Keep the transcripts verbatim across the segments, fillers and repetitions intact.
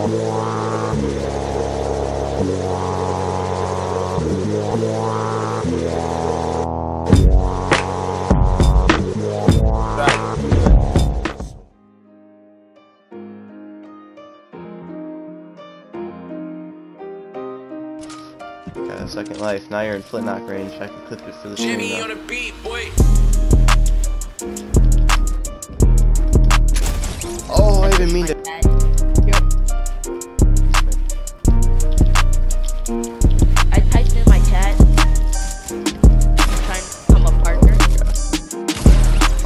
Got a second life. Now you're in flintlock range. I can clip it for the Jimmy on a beat, boy. Oh, I didn't mean to. Yep. I typed in my chat. I'm trying to become a partner.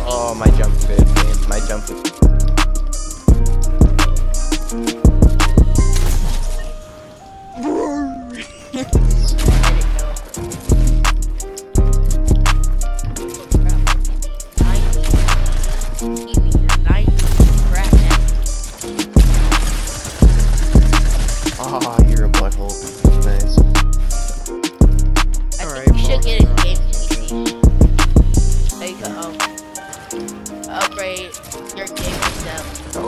Oh, my jump fit, man. My jump fit. Ah, oh, you're a butthole. Nice. I All think right, we should get a game P C. Like, um, upgrade your game itself. Oh,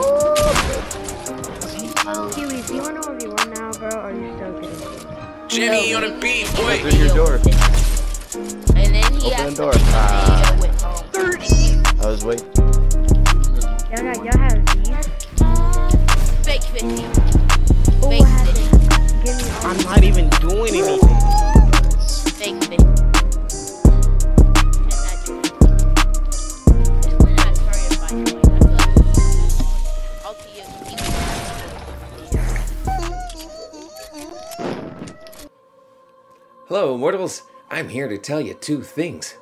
Kiwi, do you want to overrun now, bro, or are you still good? Jimmy, no, on a beat, boy! Open your door. And then he Open has the door. To uh, with home. thirty! I was waiting. Y'all got, y'all have these? Fake fifty. Oh, I'm not even doing anything. Fake thing. Hello, Immortals. I'm here to tell you two things.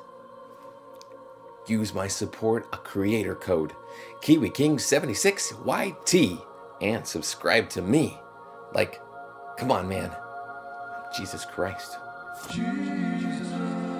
Use my support a creator code, Kiwi King seventy-six Y T, and subscribe to me. Like, come on, man. Jesus Christ. Jesus.